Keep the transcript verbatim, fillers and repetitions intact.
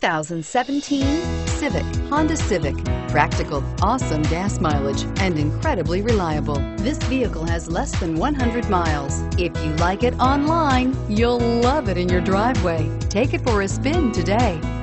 two thousand seventeen Civic, Honda Civic. Practical, awesome gas mileage, and incredibly reliable. This vehicle has less than one hundred miles. If you like it online, you'll love it in your driveway. Take it for a spin today.